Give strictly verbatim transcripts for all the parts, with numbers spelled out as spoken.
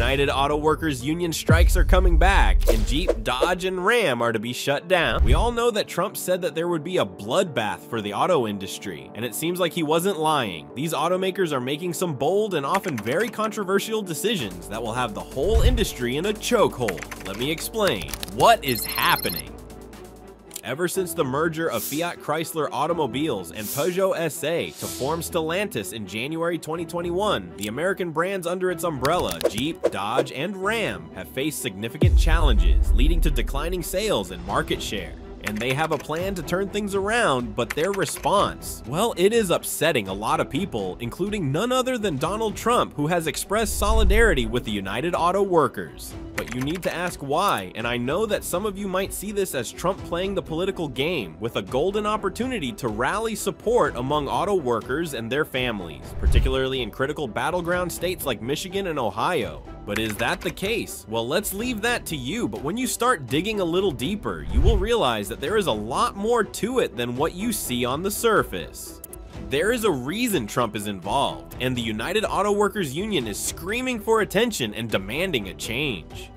United Auto Workers union strikes are coming back, and Jeep, Dodge, and Ram are to be shut down. We all know that Trump said that there would be a bloodbath for the auto industry, and it seems like he wasn't lying. These automakers are making some bold and often very controversial decisions that will have the whole industry in a chokehold. Let me explain. What is happening? Ever since the merger of Fiat Chrysler Automobiles and Peugeot S A to form Stellantis in January twenty twenty-one, the American brands under its umbrella, Jeep, Dodge, and Ram, have faced significant challenges, leading to declining sales and market share. And they have a plan to turn things around, but their response? Well, it is upsetting a lot of people, including none other than Donald Trump, who has expressed solidarity with the United Auto Workers. But you need to ask why, and I know that some of you might see this as Trump playing the political game, with a golden opportunity to rally support among auto workers and their families, particularly in critical battleground states like Michigan and Ohio. But is that the case? Well, let's leave that to you, but when you start digging a little deeper, you will realize that there is a lot more to it than what you see on the surface. There is a reason Trump is involved, and the United Auto Workers Union is screaming for attention and demanding a change.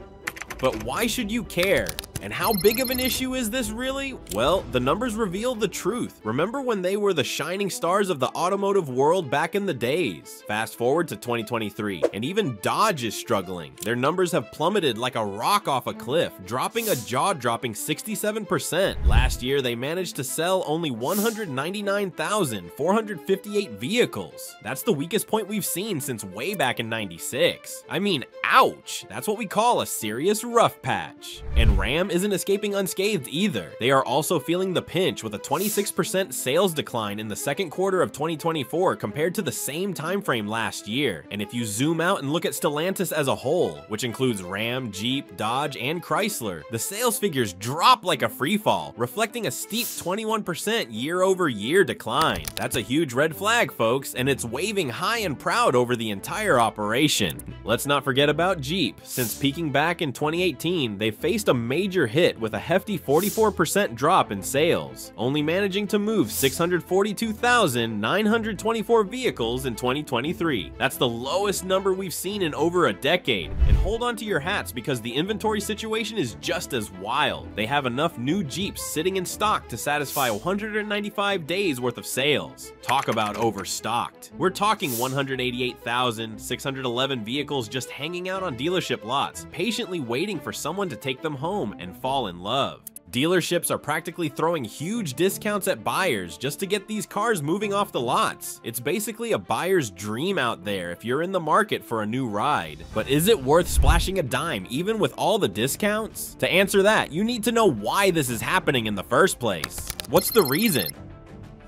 But why should you care? And how big of an issue is this really? Well, the numbers reveal the truth. Remember when they were the shining stars of the automotive world back in the days? Fast forward to twenty twenty-three, and even Dodge is struggling. Their numbers have plummeted like a rock off a cliff, dropping a jaw-dropping sixty-seven percent. Last year, they managed to sell only one hundred ninety-nine thousand four hundred fifty-eight vehicles. That's the weakest point we've seen since way back in ninety-six. I mean, ouch! That's what we call a serious rough patch. And Ram isn't escaping unscathed either. They are also feeling the pinch with a twenty-six percent sales decline in the second quarter of twenty twenty-four compared to the same time frame last year. And if you zoom out and look at Stellantis as a whole, which includes Ram, Jeep, Dodge, and Chrysler, the sales figures drop like a freefall, reflecting a steep twenty-one percent year-over-year decline. That's a huge red flag, folks, and it's waving high and proud over the entire operation. Let's not forget about Jeep. Since peaking back in twenty eighteen, they faced a major hit with a hefty forty-four percent drop in sales, only managing to move six hundred forty-two thousand nine hundred twenty-four vehicles in twenty twenty-three. That's the lowest number we've seen in over a decade. And hold on to your hats because the inventory situation is just as wild. They have enough new Jeeps sitting in stock to satisfy one hundred ninety-five days worth of sales. Talk about overstocked. We're talking one hundred eighty-eight thousand six hundred eleven vehicles just hanging out on dealership lots, patiently waiting for someone to take them home and fall in love. Dealerships are practically throwing huge discounts at buyers just to get these cars moving off the lots. It's basically a buyer's dream out there if you're in the market for a new ride. But is it worth splashing a dime even with all the discounts? To answer that, you need to know why this is happening in the first place. What's the reason?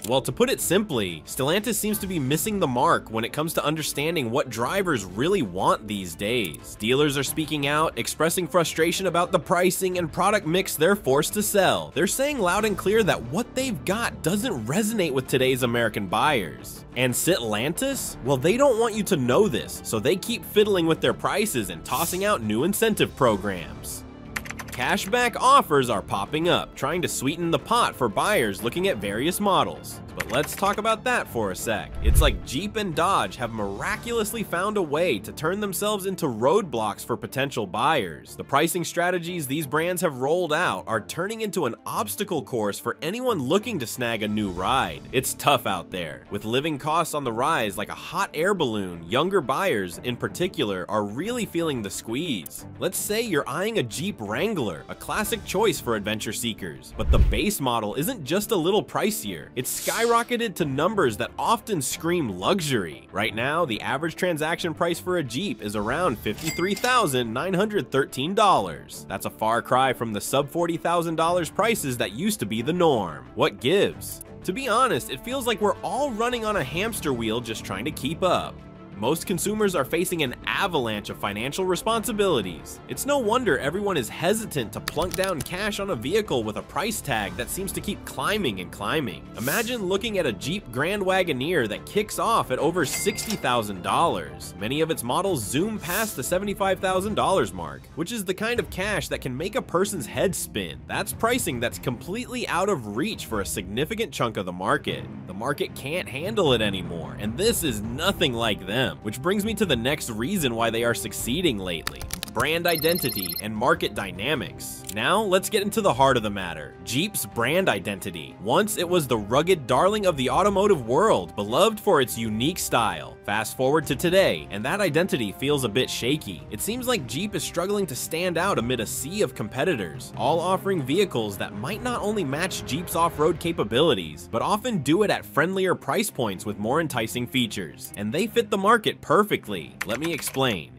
Well, to put it simply, Stellantis seems to be missing the mark when it comes to understanding what drivers really want these days. Dealers are speaking out, expressing frustration about the pricing and product mix they're forced to sell. They're saying loud and clear that what they've got doesn't resonate with today's American buyers. And Stellantis? Well, they don't want you to know this, so they keep fiddling with their prices and tossing out new incentive programs. Cashback offers are popping up, trying to sweeten the pot for buyers looking at various models. But let's talk about that for a sec. It's like Jeep and Dodge have miraculously found a way to turn themselves into roadblocks for potential buyers. The pricing strategies these brands have rolled out are turning into an obstacle course for anyone looking to snag a new ride. It's tough out there. With living costs on the rise like a hot air balloon, younger buyers in particular are really feeling the squeeze. Let's say you're eyeing a Jeep Wrangler, a classic choice for adventure seekers. But the base model isn't just a little pricier. It's skyrocketed to numbers that often scream luxury. Right now, the average transaction price for a Jeep is around fifty-three thousand nine hundred thirteen dollars. That's a far cry from the sub forty thousand dollar prices that used to be the norm. What gives? To be honest, it feels like we're all running on a hamster wheel just trying to keep up. Most consumers are facing an avalanche of financial responsibilities. It's no wonder everyone is hesitant to plunk down cash on a vehicle with a price tag that seems to keep climbing and climbing. Imagine looking at a Jeep Grand Wagoneer that kicks off at over sixty thousand dollars. Many of its models zoom past the seventy-five thousand dollar mark, which is the kind of cash that can make a person's head spin. That's pricing that's completely out of reach for a significant chunk of the market. The market can't handle it anymore, and this is nothing like them. Which brings me to the next reason reason why they are succeeding lately: brand identity and market dynamics. Now let's get into the heart of the matter, Jeep's brand identity. Once it was the rugged darling of the automotive world, beloved for its unique style. Fast forward to today, and that identity feels a bit shaky. It seems like Jeep is struggling to stand out amid a sea of competitors, all offering vehicles that might not only match Jeep's off-road capabilities, but often do it at friendlier price points with more enticing features. And they fit the market perfectly. Let me explain.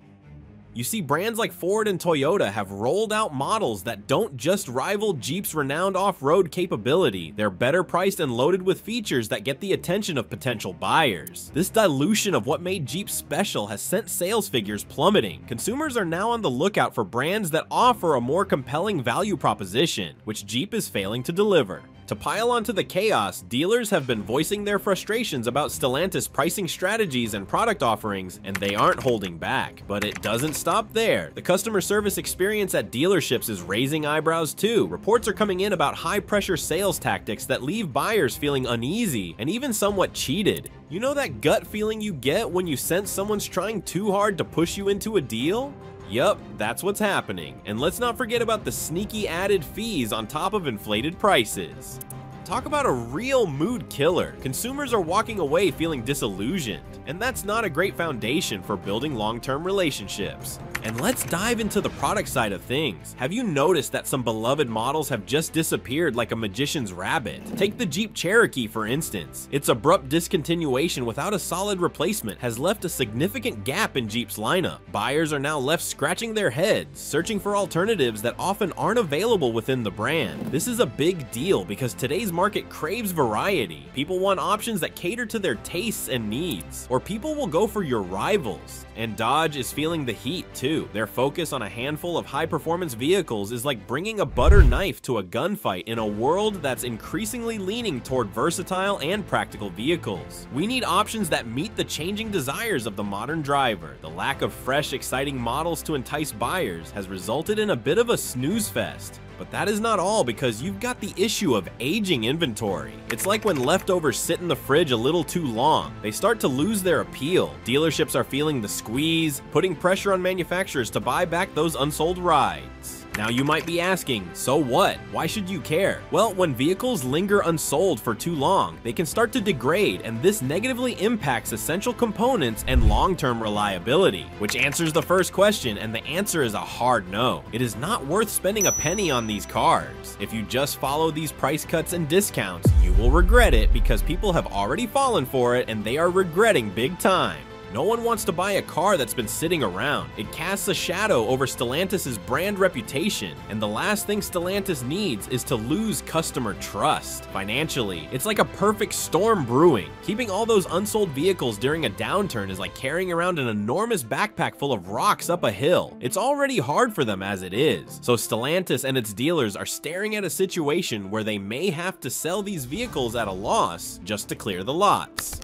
You see, brands like Ford and Toyota have rolled out models that don't just rival Jeep's renowned off-road capability, they're better priced and loaded with features that get the attention of potential buyers. This dilution of what made Jeep special has sent sales figures plummeting. Consumers are now on the lookout for brands that offer a more compelling value proposition, which Jeep is failing to deliver. To pile onto the chaos, dealers have been voicing their frustrations about Stellantis' pricing strategies and product offerings, and they aren't holding back. But it doesn't stop there. The customer service experience at dealerships is raising eyebrows too. Reports are coming in about high-pressure sales tactics that leave buyers feeling uneasy and even somewhat cheated. You know that gut feeling you get when you sense someone's trying too hard to push you into a deal? Yup, that's what's happening. And let's not forget about the sneaky added fees on top of inflated prices. Talk about a real mood killer. Consumers are walking away feeling disillusioned, and that's not a great foundation for building long-term relationships. And let's dive into the product side of things. Have you noticed that some beloved models have just disappeared like a magician's rabbit? Take the Jeep Cherokee, for instance. Its abrupt discontinuation without a solid replacement has left a significant gap in Jeep's lineup. Buyers are now left scratching their heads, searching for alternatives that often aren't available within the brand. This is a big deal because today's market craves variety. People want options that cater to their tastes and needs, or people will go for your rivals. And Dodge is feeling the heat too. Their focus on a handful of high-performance vehicles is like bringing a butter knife to a gunfight in a world that's increasingly leaning toward versatile and practical vehicles. We need options that meet the changing desires of the modern driver. The lack of fresh, exciting models to entice buyers has resulted in a bit of a snooze fest. But that is not all, because you've got the issue of aging inventory. It's like when leftovers sit in the fridge a little too long, they start to lose their appeal. Dealerships are feeling the squeeze, putting pressure on manufacturers to buy back those unsold rides. Now you might be asking, so what? Why should you care? Well, when vehicles linger unsold for too long, they can start to degrade, and this negatively impacts essential components and long-term reliability. Which answers the first question, and the answer is a hard no. It is not worth spending a penny on these cars. If you just follow these price cuts and discounts, you will regret it, because people have already fallen for it and they are regretting big time. No one wants to buy a car that's been sitting around. It casts a shadow over Stellantis' brand reputation, and the last thing Stellantis needs is to lose customer trust. Financially, it's like a perfect storm brewing. Keeping all those unsold vehicles during a downturn is like carrying around an enormous backpack full of rocks up a hill. It's already hard for them as it is. So Stellantis and its dealers are staring at a situation where they may have to sell these vehicles at a loss just to clear the lots.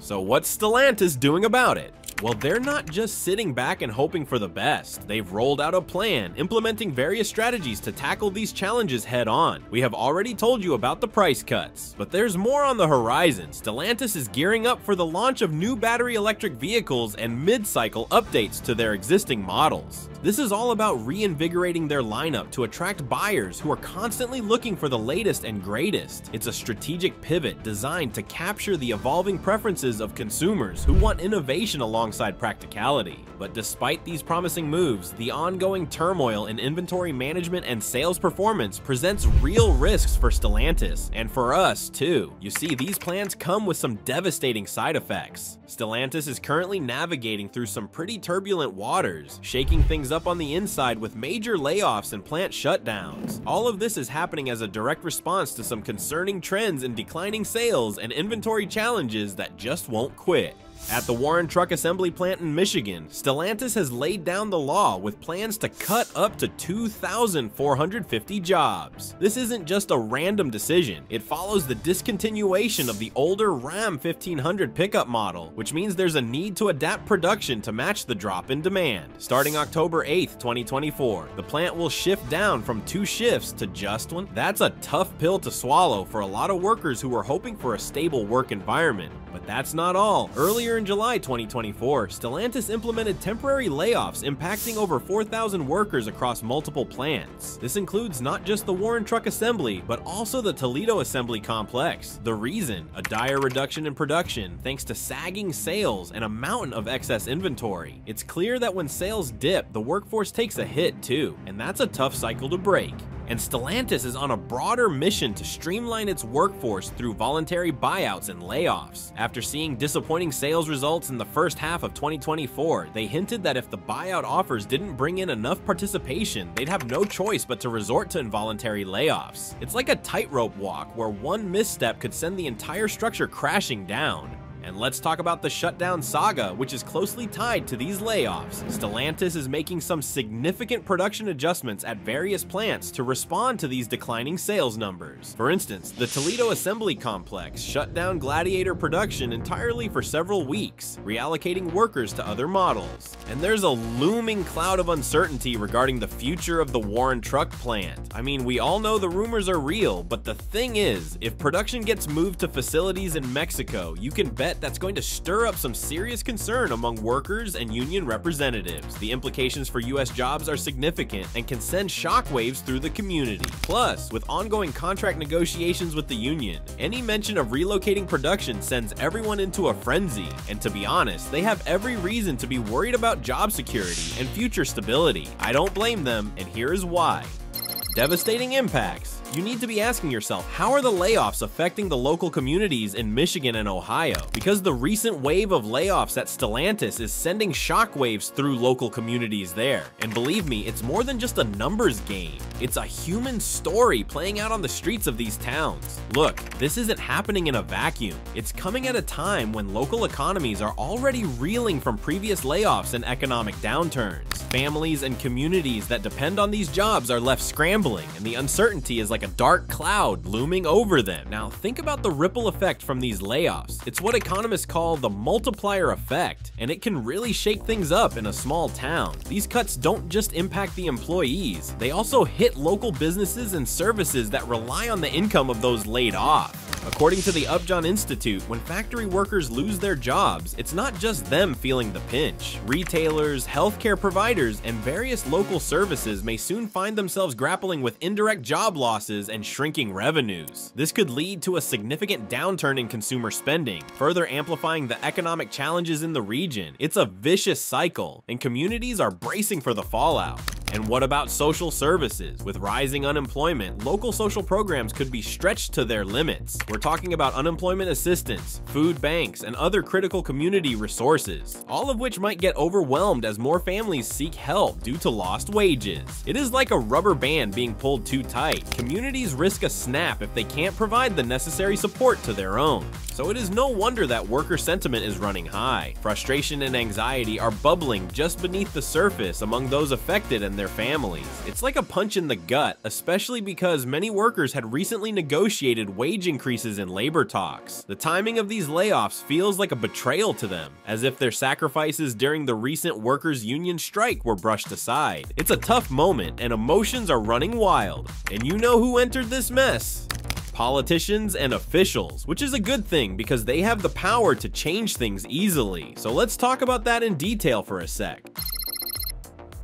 So what's Stellantis doing about it? Well, they're not just sitting back and hoping for the best. They've rolled out a plan, implementing various strategies to tackle these challenges head on. We have already told you about the price cuts, but there's more on the horizon. Stellantis is gearing up for the launch of new battery electric vehicles and mid-cycle updates to their existing models. This is all about reinvigorating their lineup to attract buyers who are constantly looking for the latest and greatest. It's a strategic pivot designed to capture the evolving preferences of consumers who want innovation alongside practicality. But despite these promising moves, the ongoing turmoil in inventory management and sales performance presents real risks for Stellantis, and for us too. You see, these plans come with some devastating side effects. Stellantis is currently navigating through some pretty turbulent waters, shaking things up up on the inside with major layoffs and plant shutdowns. All of this is happening as a direct response to some concerning trends in declining sales and inventory challenges that just won't quit. At the Warren Truck Assembly Plant in Michigan, Stellantis has laid down the law with plans to cut up to two thousand four hundred fifty jobs. This isn't just a random decision. It follows the discontinuation of the older Ram fifteen hundred pickup model, which means there's a need to adapt production to match the drop in demand. Starting October eighth, twenty twenty-four, the plant will shift down from two shifts to just one. That's a tough pill to swallow for a lot of workers who were hoping for a stable work environment. But that's not all. Earlier Earlier in July twenty twenty-four, Stellantis implemented temporary layoffs impacting over four thousand workers across multiple plants. This includes not just the Warren Truck Assembly, but also the Toledo Assembly Complex. The reason? A dire reduction in production thanks to sagging sales and a mountain of excess inventory. It's clear that when sales dip, the workforce takes a hit too, and that's a tough cycle to break. And Stellantis is on a broader mission to streamline its workforce through voluntary buyouts and layoffs. After seeing disappointing sales results in the first half of twenty twenty-four, they hinted that if the buyout offers didn't bring in enough participation, they'd have no choice but to resort to involuntary layoffs. It's like a tightrope walk where one misstep could send the entire structure crashing down. And let's talk about the shutdown saga, which is closely tied to these layoffs. Stellantis is making some significant production adjustments at various plants to respond to these declining sales numbers. For instance, the Toledo Assembly Complex shut down Gladiator production entirely for several weeks, reallocating workers to other models. And there's a looming cloud of uncertainty regarding the future of the Warren Truck plant. I mean, we all know the rumors are real, but the thing is, if production gets moved to facilities in Mexico, you can bet that's going to stir up some serious concern among workers and union representatives. The implications for U S jobs are significant and can send shockwaves through the community. Plus, with ongoing contract negotiations with the union, any mention of relocating production sends everyone into a frenzy. And to be honest, they have every reason to be worried about job security and future stability. I don't blame them, and here is why. Devastating impacts. You need to be asking yourself, how are the layoffs affecting the local communities in Michigan and Ohio? Because the recent wave of layoffs at Stellantis is sending shockwaves through local communities there. And believe me, it's more than just a numbers game. It's a human story playing out on the streets of these towns. Look, this isn't happening in a vacuum. It's coming at a time when local economies are already reeling from previous layoffs and economic downturns. Families and communities that depend on these jobs are left scrambling, and the uncertainty is like a dark cloud looming over them. Now, think about the ripple effect from these layoffs. It's what economists call the multiplier effect, and it can really shake things up in a small town. These cuts don't just impact the employees, they also hit local businesses and services that rely on the income of those laid off. According to the Upjohn Institute, when factory workers lose their jobs, it's not just them feeling the pinch. Retailers, healthcare providers, and various local services may soon find themselves grappling with indirect job losses and shrinking revenues. This could lead to a significant downturn in consumer spending, further amplifying the economic challenges in the region. It's a vicious cycle, and communities are bracing for the fallout. And what about social services? With rising unemployment, local social programs could be stretched to their limits. We're talking about unemployment assistance, food banks, and other critical community resources, all of which might get overwhelmed as more families seek help due to lost wages. It is like a rubber band being pulled too tight. Communities risk a snap if they can't provide the necessary support to their own. So it is no wonder that worker sentiment is running high. Frustration and anxiety are bubbling just beneath the surface among those affected and their families. It's like a punch in the gut, especially because many workers had recently negotiated wage increases in labor talks. The timing of these layoffs feels like a betrayal to them, as if their sacrifices during the recent workers' union strike were brushed aside. It's a tough moment, and emotions are running wild. And you know who entered this mess? Politicians and officials, which is a good thing because they have the power to change things easily. So let's talk about that in detail for a sec.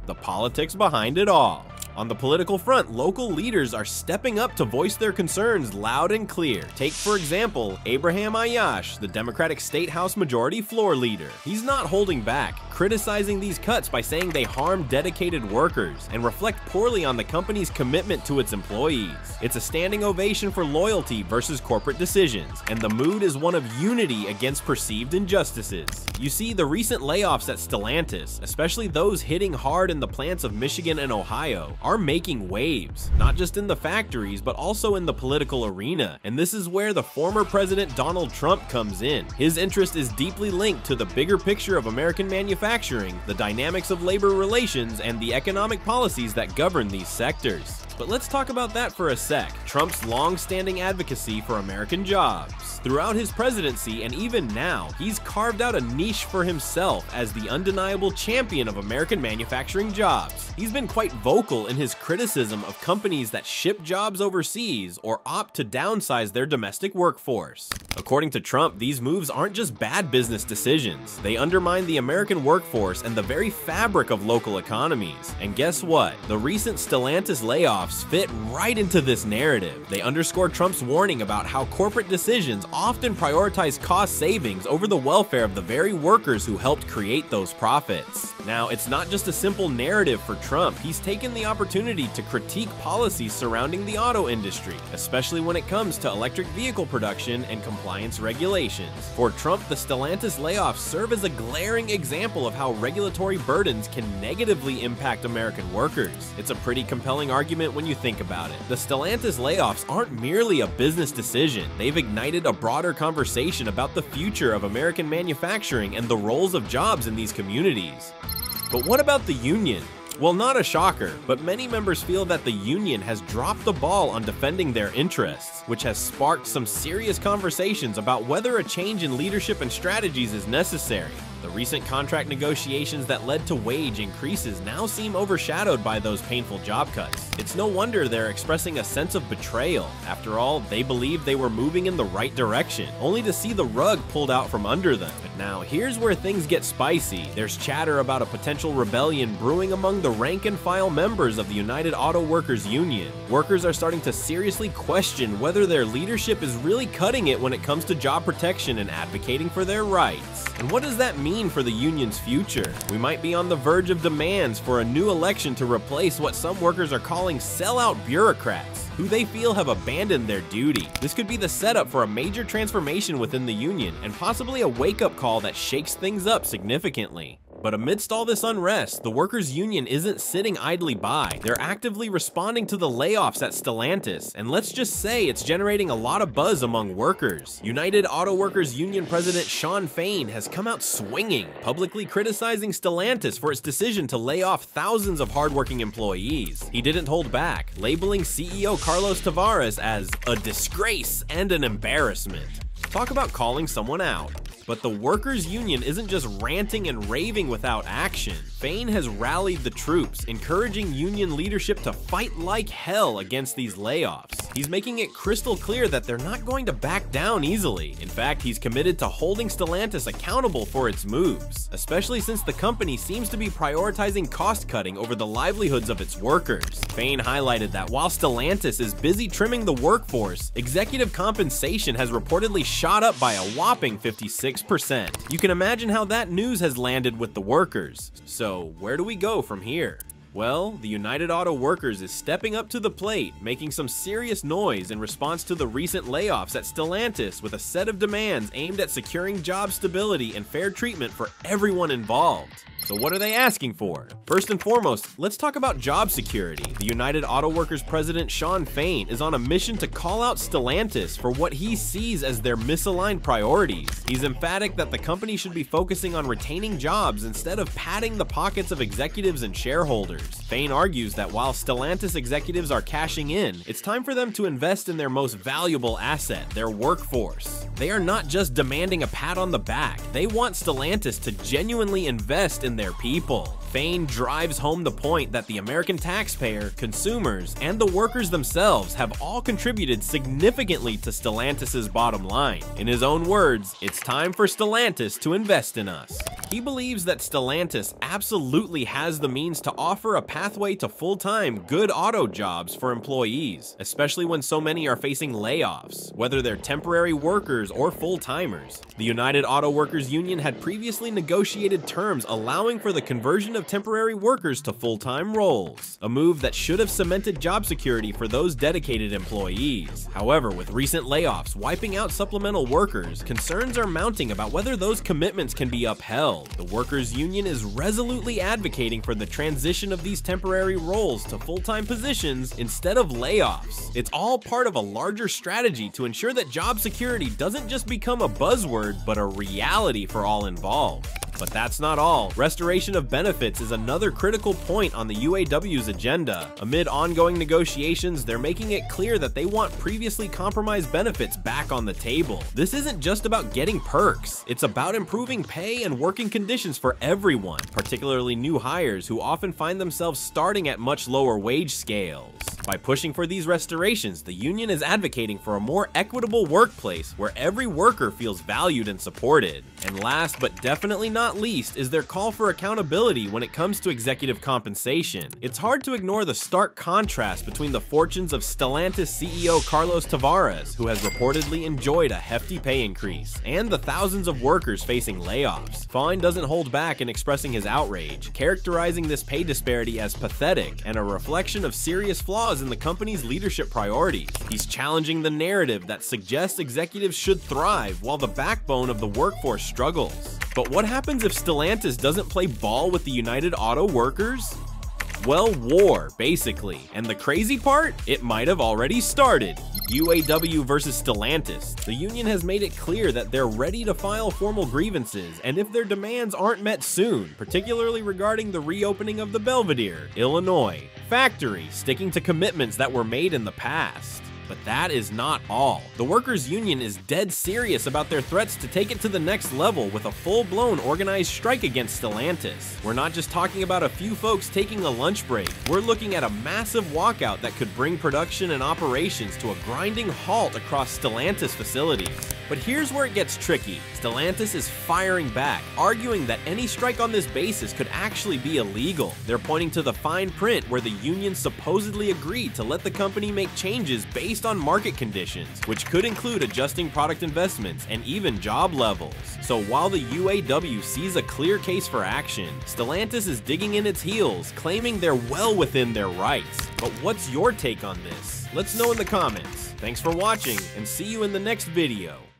The politics behind it all. On the political front, local leaders are stepping up to voice their concerns loud and clear. Take, for example, Abraham Ayash, the Democratic State House Majority Floor Leader. He's not holding back, criticizing these cuts by saying they harm dedicated workers and reflect poorly on the company's commitment to its employees. It's a standing ovation for loyalty versus corporate decisions, and the mood is one of unity against perceived injustices. You see, the recent layoffs at Stellantis, especially those hitting hard in the plants of Michigan and Ohio, are making waves, not just in the factories, but also in the political arena. And this is where the former president Donald Trump comes in. His interest is deeply linked to the bigger picture of American manufacturing, the dynamics of labor relations, and the economic policies that govern these sectors. But let's talk about that for a sec. Trump's long-standing advocacy for American jobs. Throughout his presidency and even now, he's carved out a niche for himself as the undeniable champion of American manufacturing jobs. He's been quite vocal in his criticism of companies that ship jobs overseas or opt to downsize their domestic workforce. According to Trump, these moves aren't just bad business decisions. They undermine the American workforce and the very fabric of local economies. And guess what? The recent Stellantis layoffs fit right into this narrative. They underscore Trump's warning about how corporate decisions often prioritize cost savings over the welfare of the very workers who helped create those profits. Now, it's not just a simple narrative for Trump. He's taken the opportunity to critique policies surrounding the auto industry, especially when it comes to electric vehicle production and compliance regulations. For Trump, the Stellantis layoffs serve as a glaring example of how regulatory burdens can negatively impact American workers. It's a pretty compelling argument when When you think about it. The Stellantis layoffs aren't merely a business decision. They've ignited a broader conversation about the future of American manufacturing and the roles of jobs in these communities. But what about the union? Well, not a shocker, but many members feel that the union has dropped the ball on defending their interests, which has sparked some serious conversations about whether a change in leadership and strategies is necessary. The recent contract negotiations that led to wage increases now seem overshadowed by those painful job cuts. It's no wonder they're expressing a sense of betrayal. After all, they believed they were moving in the right direction, only to see the rug pulled out from under them. But now, here's where things get spicy. There's chatter about a potential rebellion brewing among the rank-and-file members of the United Auto Workers Union. Workers are starting to seriously question whether their leadership is really cutting it when it comes to job protection and advocating for their rights. And what does that mean for the union's future? We might be on the verge of demands for a new election to replace what some workers are calling sellout bureaucrats, who they feel have abandoned their duty. This could be the setup for a major transformation within the union, and possibly a wake-up call that shakes things up significantly. But amidst all this unrest, the workers' union isn't sitting idly by. They're actively responding to the layoffs at Stellantis, and let's just say it's generating a lot of buzz among workers. United Auto Workers Union President Sean Fain has come out swinging, publicly criticizing Stellantis for its decision to lay off thousands of hardworking employees. He didn't hold back, labeling C E O Carlos Tavares as a disgrace and an embarrassment. Talk about calling someone out. But the workers' union isn't just ranting and raving without action. Fain has rallied the troops, encouraging union leadership to fight like hell against these layoffs. He's making it crystal clear that they're not going to back down easily. In fact, he's committed to holding Stellantis accountable for its moves, especially since the company seems to be prioritizing cost-cutting over the livelihoods of its workers. Fain highlighted that while Stellantis is busy trimming the workforce, executive compensation has reportedly shot up by a whopping fifty-six percent. You can imagine how that news has landed with the workers. So where do we go from here? Well, the United Auto Workers is stepping up to the plate, making some serious noise in response to the recent layoffs at Stellantis with a set of demands aimed at securing job stability and fair treatment for everyone involved. So what are they asking for? First and foremost, let's talk about job security. The United Auto Workers president Sean Fain is on a mission to call out Stellantis for what he sees as their misaligned priorities. He's emphatic that the company should be focusing on retaining jobs instead of padding the pockets of executives and shareholders. Fain argues that while Stellantis executives are cashing in, it's time for them to invest in their most valuable asset, their workforce. They are not just demanding a pat on the back. They want Stellantis to genuinely invest in their people. Fain drives home the point that the American taxpayer, consumers, and the workers themselves have all contributed significantly to Stellantis's bottom line. In his own words, it's time for Stellantis to invest in us. He believes that Stellantis absolutely has the means to offer a pathway to full-time, good auto jobs for employees, especially when so many are facing layoffs, whether they're temporary workers or full-timers. The United Auto Workers Union had previously negotiated terms allowing for the conversion of of temporary workers to full-time roles, a move that should have cemented job security for those dedicated employees. However, with recent layoffs wiping out supplemental workers, concerns are mounting about whether those commitments can be upheld. The workers' union is resolutely advocating for the transition of these temporary roles to full-time positions instead of layoffs. It's all part of a larger strategy to ensure that job security doesn't just become a buzzword, but a reality for all involved. But that's not all. Restoration of benefits is another critical point on the U A W's agenda. Amid ongoing negotiations, they're making it clear that they want previously compromised benefits back on the table. This isn't just about getting perks. It's about improving pay and working conditions for everyone, particularly new hires who often find themselves starting at much lower wage scales. By pushing for these restorations, the union is advocating for a more equitable workplace where every worker feels valued and supported. And last but definitely not least is their call for accountability when it comes to executive compensation. It's hard to ignore the stark contrast between the fortunes of Stellantis C E O Carlos Tavares, who has reportedly enjoyed a hefty pay increase, and the thousands of workers facing layoffs. Fain doesn't hold back in expressing his outrage, characterizing this pay disparity as pathetic and a reflection of serious flaws in the company's leadership priorities. He's challenging the narrative that suggests executives should thrive while the backbone of the workforce struggles. But what happens if Stellantis doesn't play ball with the United Auto Workers? Well, war, basically. And the crazy part? It might have already started. U A W versus Stellantis. The union has made it clear that they're ready to file formal grievances, and if their demands aren't met soon, particularly regarding the reopening of the Belvedere, Illinois factory, sticking to commitments that were made in the past. But that is not all. The workers' union is dead serious about their threats to take it to the next level with a full-blown organized strike against Stellantis. We're not just talking about a few folks taking a lunch break. We're looking at a massive walkout that could bring production and operations to a grinding halt across Stellantis facilities. But here's where it gets tricky. Stellantis is firing back, arguing that any strike on this basis could actually be illegal. They're pointing to the fine print where the union supposedly agreed to let the company make changes based on market conditions, which could include adjusting product investments and even job levels. So while the U A W sees a clear case for action, Stellantis is digging in its heels, claiming they're well within their rights. But what's your take on this? Let's know in the comments. Thanks for watching, and see you in the next video.